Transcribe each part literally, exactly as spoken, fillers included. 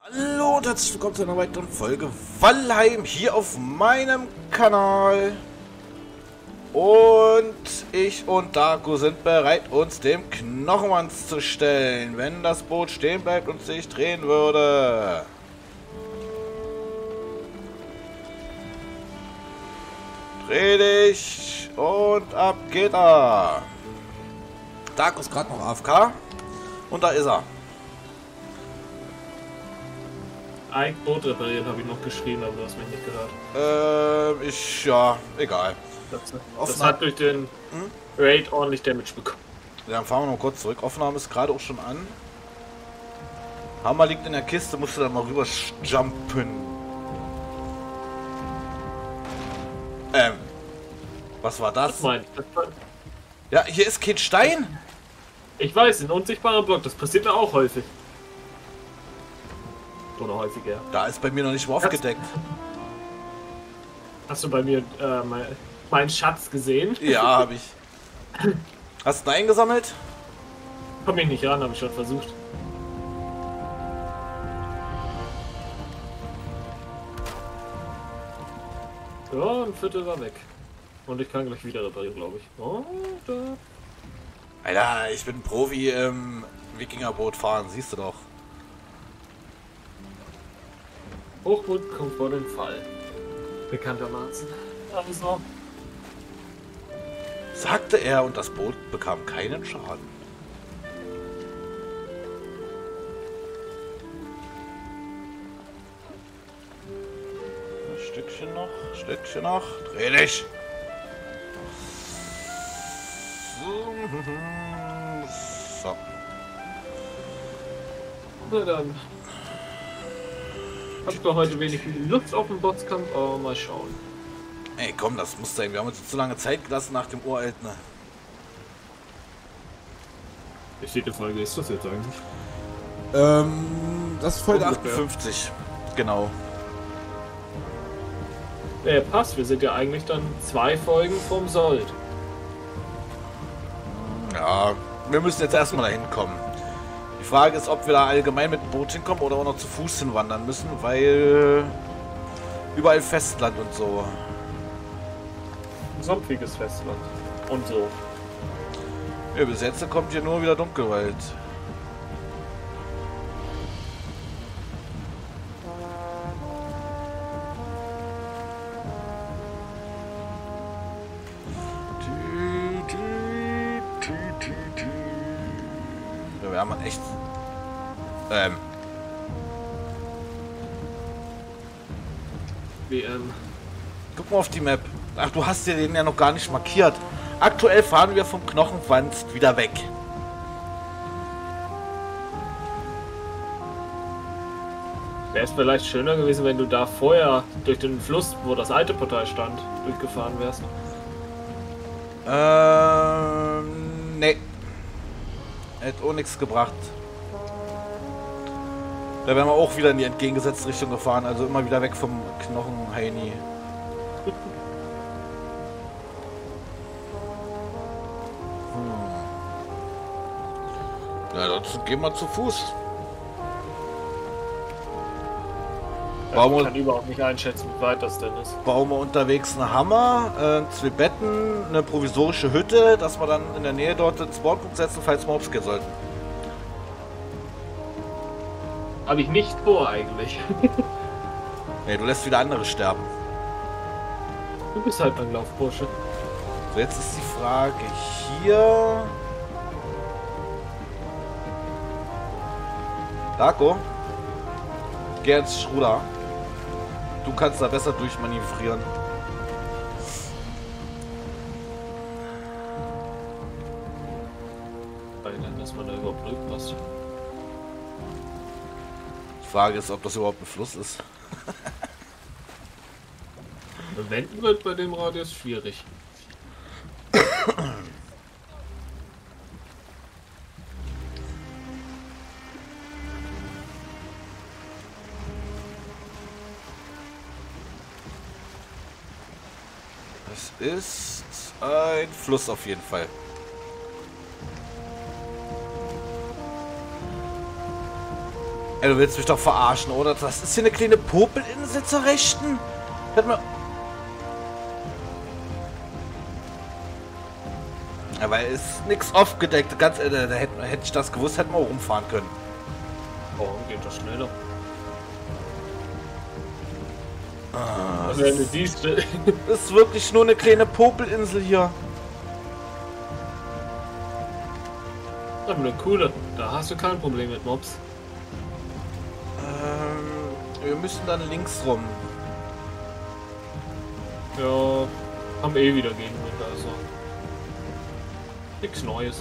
Hallo und herzlich willkommen zu einer weiteren Folge Valheim hier auf meinem Kanal. Und ich und Darko sind bereit, uns dem Knochenwanst zu stellen, wenn das Boot stehen bleibt und sich drehen würde. Dreh dich und ab geht er. Darko ist gerade noch A F K und da ist er. Ein Boot repariert, habe ich noch geschrieben, aber du hast mich nicht gehört. Äh, ich, ja, egal. Das, das hat durch den hm? Raid ordentlich Damage bekommen. Ja, dann fahren wir noch kurz zurück. Aufnahme ist gerade auch schon an. Hammer liegt in der Kiste, musst du dann mal rüber jumpen. Ähm. Was war das? Was mein, das war... Ja, hier ist kein Stein. Ich weiß, ein unsichtbarer Block, das passiert mir auch häufig. Oder häufiger. Da ist bei mir noch nicht mal aufgedeckt. Hast du bei mir äh, mein... meinen Schatz gesehen? Ja, habe ich. Hast du einen eingesammelt? Komm ich nicht ran, habe ich schon versucht. So, ein Viertel war weg. Und ich kann gleich wieder reparieren, glaube ich. Oh, da. Alter, ich bin Profi im Wikingerboot fahren, siehst du doch. Hochmut kommt vor den Fall. Bekanntermaßen. Aber so. Sagte er, und das Boot bekam keinen Schaden. Ein Stückchen noch, ein Stückchen noch. Dreh dich! So. Na dann. Hab doch heute wenig Lust auf den Bosskampf, aber mal schauen. Ey, komm, das muss sein. Wir haben uns zu lange Zeit gelassen nach dem Uralten. Ich sehe die Folge, ist das jetzt eigentlich? Ähm, das ist Folge achtundfünfzig. Genau. Ja, passt. Wir sind ja eigentlich dann zwei Folgen vom Sold. Ja, wir müssen jetzt erstmal dahin kommen. Die Frage ist, ob wir da allgemein mit dem Boot hinkommen oder auch noch zu Fuß hinwandern müssen, weil überall Festland und so. Sumpfiges Festland. Und so. Ja, bis jetzt kommt hier nur wieder Dunkelwald. Ja, wir haben man echt. Ähm. W M. Guck mal auf die Map. Ach, du hast dir den ja noch gar nicht markiert. Aktuell fahren wir vom Knochenwanst wieder weg. Wäre es vielleicht schöner gewesen, wenn du da vorher durch den Fluss, wo das alte Portal stand, durchgefahren wärst. Ähm, nee. Hätte auch nichts gebracht. Da wären wir auch wieder in die entgegengesetzte Richtung gefahren, also immer wieder weg vom Knochenheini. Na, sonst gehen wir zu Fuß. Bauen ich kann wir, überhaupt nicht einschätzen, wie weit das denn ist. Bauen wir unterwegs einen Hammer, äh, zwei Betten, eine provisorische Hütte, dass wir dann in der Nähe dort den Spawnpunkt setzen, falls wir aufs gehen sollten. Habe ich nicht vor, eigentlich. Nee, du lässt wieder andere sterben. Du bist halt mein Laufbursche. So, jetzt ist die Frage hier... Darko, geh ins Schruder. Du kannst da besser durchmanövrieren. Dass man da überhaupt durchpasst. Die Frage ist, ob das überhaupt ein Fluss ist. Wenden wird bei dem Radius schwierig. Das ist ein Fluss auf jeden Fall. Ey, du willst mich doch verarschen, oder? Das ist hier eine kleine Popelinsel zur Rechten. Hört mal. Ja, weil es ist nichts aufgedeckt. Ganz ehrlich, da hätte, hätte ich das gewusst, hätten wir auch rumfahren können. Oh, geht doch schneller. Ah, das ist, ist wirklich nur eine kleine Popelinsel hier. Das ist eine coole. Da hast du kein Problem mit Mobs. Wir müssen dann links rum. Ja, haben eh wieder Gegenwind, also nichts Neues.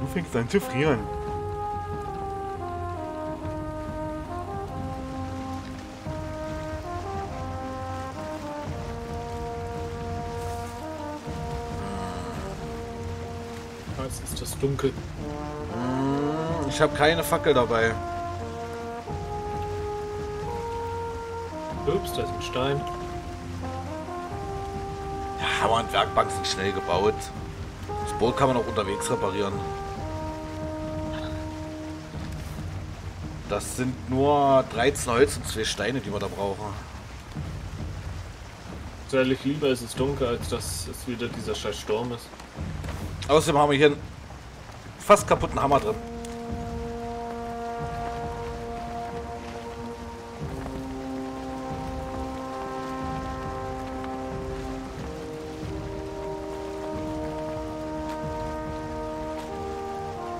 Du fängst an zu frieren. Ist das dunkel? Ich habe keine Fackel dabei. Ups, da ist ein Stein. Ja, Hammer und Werkbank sind schnell gebaut. Das Boot kann man auch unterwegs reparieren. Das sind nur dreizehn Holz und zwei Steine, die wir da brauchen. Ehrlich, lieber ist es dunkel, als dass es wieder dieser scheiß Sturm ist. Außerdem haben wir hier einen fast kaputten Hammer drin.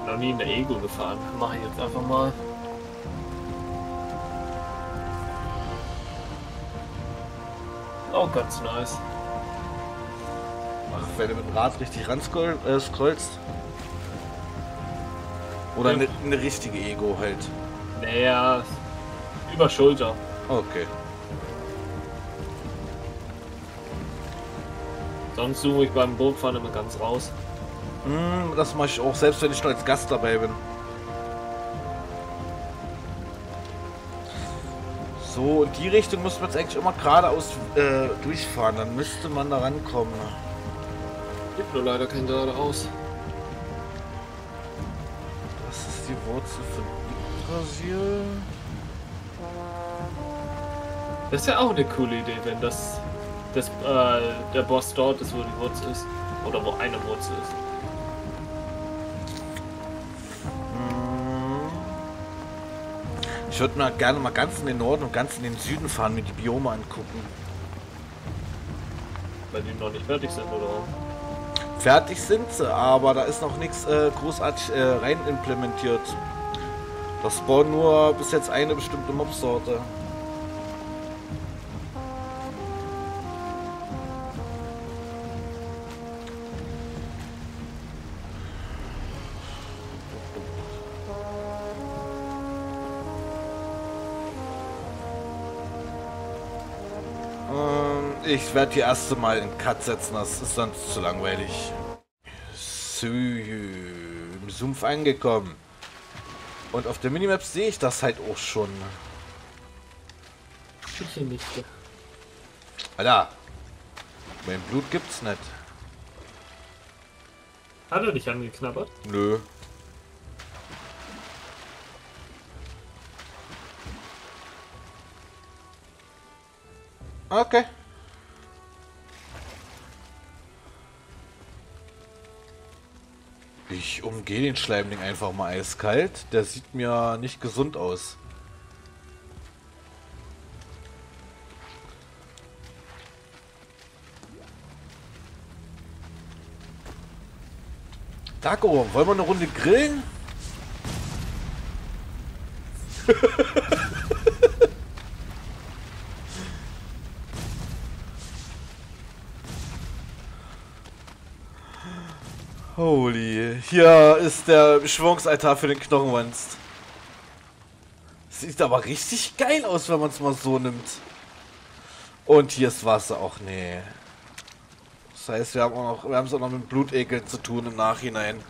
Noch nie in der Ego gefahren. Mache ich jetzt einfach mal. Auch ganz nice. Ach, wenn du mit dem Rad richtig ran äh, scrollst. Oder eine, eine richtige Ego halt. Naja, über Schulter. Okay. Sonst suche ich beim Bootfahren immer ganz raus. Mm, das mache ich auch, selbst wenn ich nur als Gast dabei bin. So, in die Richtung muss man jetzt eigentlich immer geradeaus äh, durchfahren, dann müsste man da rankommen. Gibt nur leider kein geradeaus. Das ist die Wurzel von Brasil. Das ist ja auch eine coole Idee, wenn das, das äh, der Boss dort ist, wo die Wurzel ist. Oder wo eine Wurzel ist. Ich würde mal gerne mal ganz in den Norden und ganz in den Süden fahren, mir die Biome angucken. Weil die noch nicht fertig sind, oder? Fertig sind sie, aber da ist noch nichts äh, großartig äh, rein implementiert. Das spawnen nur bis jetzt eine bestimmte Mobsorte. Ich werde die erste Mal in Cut setzen, das ist sonst zu langweilig. So, im Sumpf angekommen. Und auf der Minimap sehe ich das halt auch schon. Bitte nicht. Alter. Mein Blut gibt's nicht. Hat er dich angeknabbert? Nö. Okay. Ich umgehe den Schleimling einfach mal eiskalt. Der sieht mir nicht gesund aus. Darko, wollen wir eine Runde grillen? Holy, hier ist der Beschwörungsaltar für den Knochenwanst. Sieht aber richtig geil aus, wenn man es mal so nimmt. Und hier ist Wasser auch, nee. Das heißt, wir haben auch noch, wir haben es auch noch mit Blutekeln zu tun im Nachhinein.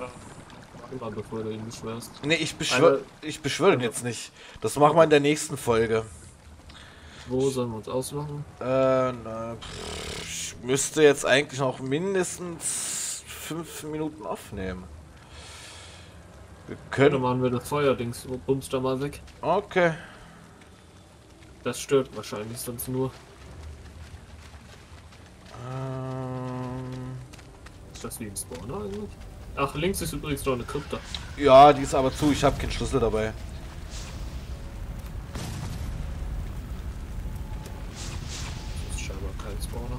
Mach mal, bevor du ihn beschwörst. Nee, ich beschwöre ich beschwöre ihn jetzt nicht. Das machen wir in der nächsten Folge. Wo sollen wir uns ausmachen? Äh, na, pff, ich müsste jetzt eigentlich noch mindestens fünf Minuten aufnehmen. Wir können... Dann machen wir das Feuerdings, bummst da mal weg. Okay. Das stört wahrscheinlich sonst nur. Ähm... Ist das wie ein Spawner eigentlich? Ach, links ist übrigens noch eine Krypta. Ja, die ist aber zu, ich habe keinen Schlüssel dabei. Das ist scheinbar kein Spawner.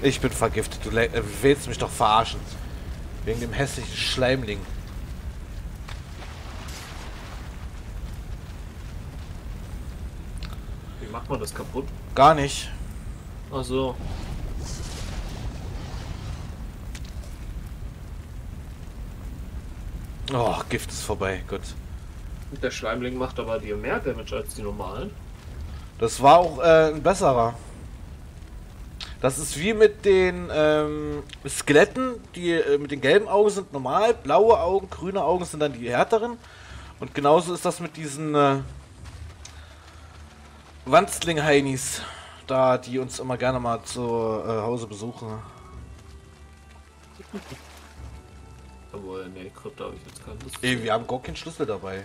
Ich bin vergiftet, du äh, willst mich doch verarschen. Wegen dem hässlichen Schleimling. Wie macht man das kaputt? Gar nicht. Ach so. Oh, Gift ist vorbei, gut. Der Schleimling macht aber dir mehr Damage als die normalen. Das war auch äh, ein besserer. Das ist wie mit den ähm, Skeletten, die äh, mit den gelben Augen sind normal, blaue Augen, grüne Augen sind dann die härteren. Und genauso ist das mit diesen äh, Wanstling-Heinis, da die uns immer gerne mal zu äh, Hause besuchen. Obwohl, ne, Krypta habe ich jetzt keinen Schlüssel. Ey, wir haben gar keinen Schlüssel dabei.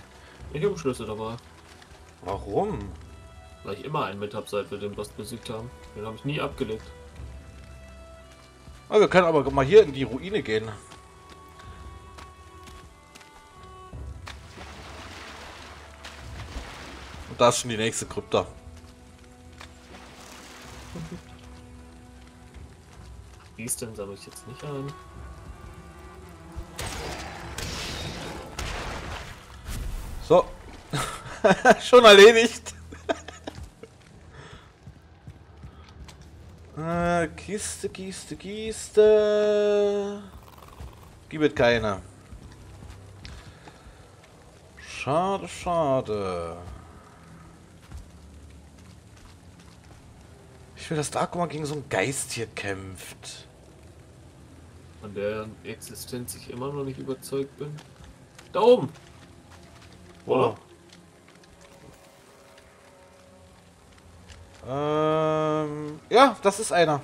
Ich habe einen Schlüssel dabei. Warum? Weil ich immer einen mit habe, seit wir den Boss besiegt haben. Den habe ich nie abgelegt. Oh, wir können aber mal hier in die Ruine gehen. Und da ist schon die nächste Krypta. Wie ist denn, sammle ich jetzt nicht ein. So. Schon erledigt. Kiste, Kiste, Kiste. Gibt es keine. Schade, schade. Ich will, dass Darko mal gegen so einen Geist hier kämpft. Von deren Existenz ich immer noch nicht überzeugt bin. Da oben! Wow. Ähm, ja, das ist einer.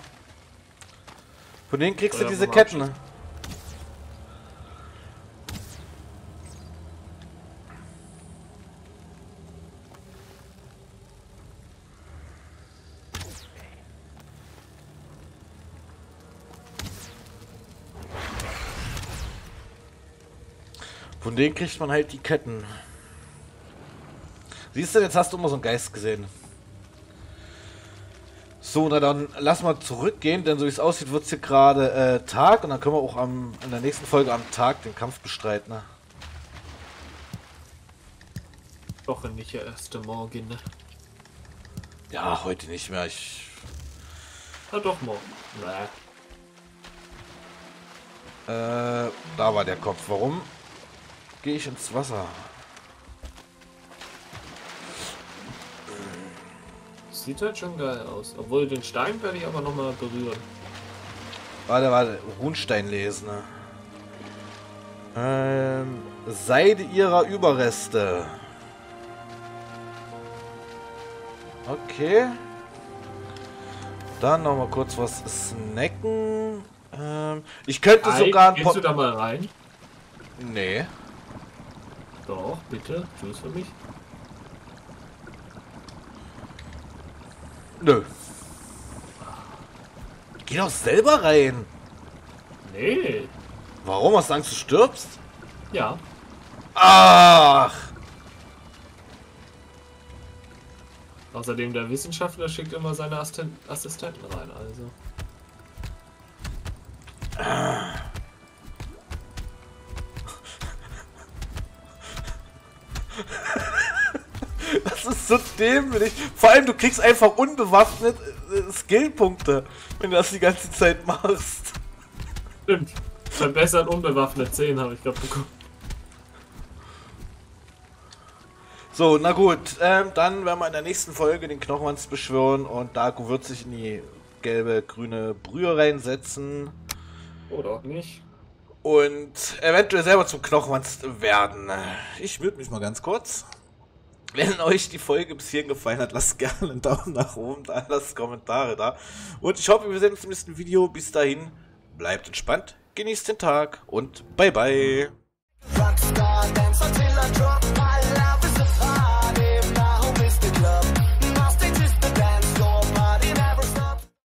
Von denen kriegst du diese Ketten. Von denen kriegt man halt die Ketten. Siehst du, jetzt hast du immer so einen Geist gesehen. So, na dann lass mal zurückgehen, denn so wie es aussieht, wird es hier gerade äh, Tag und dann können wir auch am, in der nächsten Folge am Tag den Kampf bestreiten. Ne? Doch nicht der erste Morgen, ne? Ja, heute nicht mehr. Ich... Na doch, morgen. Nee. Äh, da war der Kopf. Warum gehe ich ins Wasser? Sieht halt schon geil aus. Obwohl, den Stein werde ich aber nochmal berühren. Warte, warte. Runstein lesen. Ne? Ähm, Seide ihrer Überreste. Okay. Dann nochmal kurz was snacken. Ähm, ich könnte Ei, sogar... Gehst du da mal rein? Nee. Doch, bitte. Tschüss für mich. Nö. Geh doch selber rein. Nee. Warum? Hast du Angst, du stirbst? Ja. Ach. Außerdem, der Wissenschaftler schickt immer seine Assistenten rein, also. Ah. So dämlich. Vor allem, du kriegst einfach unbewaffnet äh, Skillpunkte, wenn du das die ganze Zeit machst. Stimmt. Verbessert unbewaffnet zehn habe ich gerade bekommen. So, na gut, ähm, dann werden wir in der nächsten Folge den Knochenwanst beschwören und Darko wird sich in die gelbe, grüne Brühe reinsetzen. Oder auch nicht. Und eventuell selber zum Knochenwanst werden. Ich mute mich mal ganz kurz. Wenn euch die Folge bis hierhin gefallen hat, lasst gerne einen Daumen nach oben da, lasst Kommentare da. Und ich hoffe, wir sehen uns im nächsten Video. Bis dahin, bleibt entspannt, genießt den Tag und bye bye.